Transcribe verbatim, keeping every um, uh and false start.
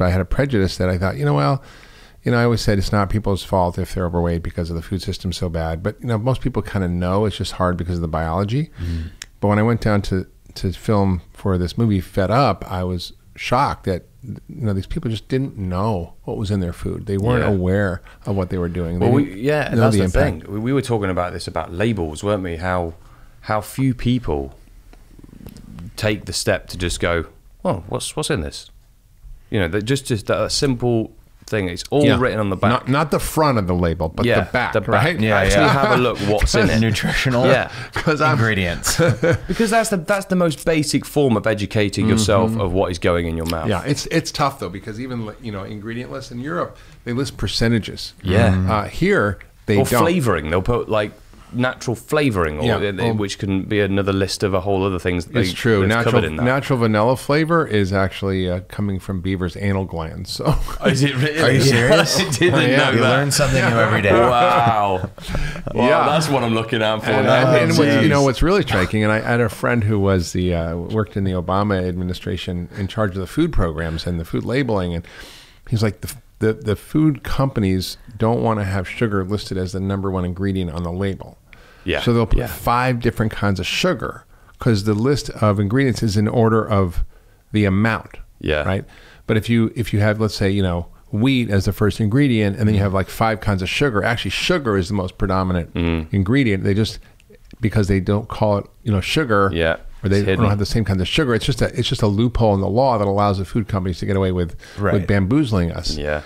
But I had a prejudice that I thought, you know, well, you know, I always said it's not people's fault if they're overweight because of the food system so bad. But, you know, most people kind of know it's just hard because of the biology. Mm-hmm. But when I went down to, to film for this movie, Fed Up, I was shocked that, you know, these people just didn't know what was in their food. They weren't yeah. aware of what they were doing. They well, we, yeah, that's the, the thing. We, we were talking about this, about labels, weren't we? How, how few people take the step to just go, oh, what's, what's in this? You know, that just, just that simple thing. It's all yeah. written on the back. Not, not the front of the label, but yeah, the back, the back, right? Yeah, actually yeah. have a look what's in it. Nutritional yeah. ingredients. Because that's the, that's the most basic form of educating mm-hmm. yourself of what is going in your mouth. Yeah, it's, it's tough though, because even, you know, ingredient lists in Europe, they list percentages. Yeah. Mm-hmm. uh, here, they or don't. Or flavoring, they'll put like natural flavoring, or, yeah. well, which can be another list of a whole other things. That it's they, true. Natural, in that. natural vanilla flavor is actually uh, coming from beavers' anal glands. So, oh, is it really? Are you serious? I didn't oh, yeah. know. You that. learn something yeah. new every day. Wow. Wow. Yeah, that's what I'm looking out for. And, now. and, and what, you know what's really striking? And I had a friend who was the uh, worked in the Obama administration in charge of the food programs and the food labeling, and he's like the. The, the food companies don't want to have sugar listed as the number one ingredient on the label. Yeah. So they'll put yeah. five different kinds of sugar because the list of ingredients is in order of the amount. Yeah. Right. But if you, if you have, let's say, you know, wheat as the first ingredient, and then you have like five kinds of sugar, actually sugar is the most predominant mm. ingredient. They just, because they don't call it, you know, sugar. Yeah. Or they don't have the same kinds of sugar. It's just a, it's just a loophole in the law that allows the food companies to get away with, right. with bamboozling us. Yeah.